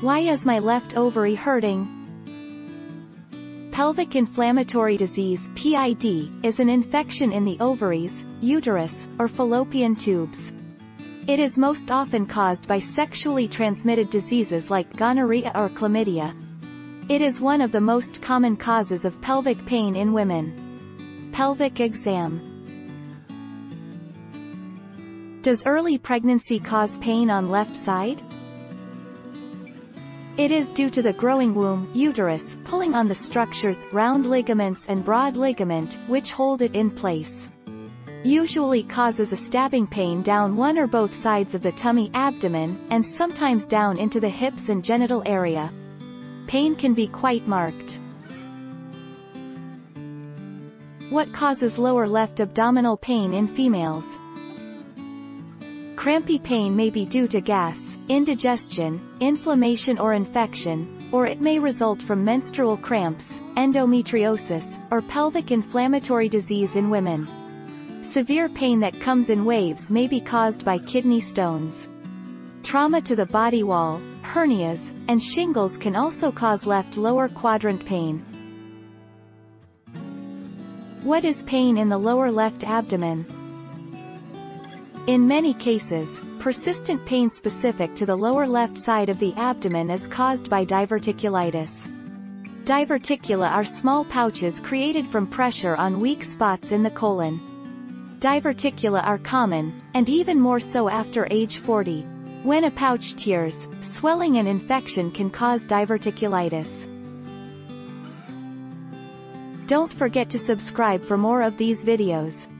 Why is my left ovary hurting? Pelvic inflammatory disease (PID) is an infection in the ovaries, uterus, or fallopian tubes. It is most often caused by sexually transmitted diseases like gonorrhea or chlamydia. It is one of the most common causes of pelvic pain in women. Pelvic exam. Does early pregnancy cause pain on left side? It is due to the growing womb, uterus, pulling on the structures, round ligaments and broad ligament, which hold it in place. Usually causes a stabbing pain down one or both sides of the tummy, abdomen, and sometimes down into the hips and genital area. Pain can be quite marked. What causes lower left abdominal pain in females? Crampy pain may be due to gas, indigestion, inflammation or infection, or it may result from menstrual cramps, endometriosis, or pelvic inflammatory disease in women. Severe pain that comes in waves may be caused by kidney stones. Trauma to the body wall, hernias, and shingles can also cause left lower quadrant pain. What is pain in the lower left abdomen? In many cases, persistent pain specific to the lower left side of the abdomen is caused by diverticulitis. Diverticula are small pouches created from pressure on weak spots in the colon. Diverticula are common, and even more so after age 40. When a pouch tears, swelling and infection can cause diverticulitis. Don't forget to subscribe for more of these videos.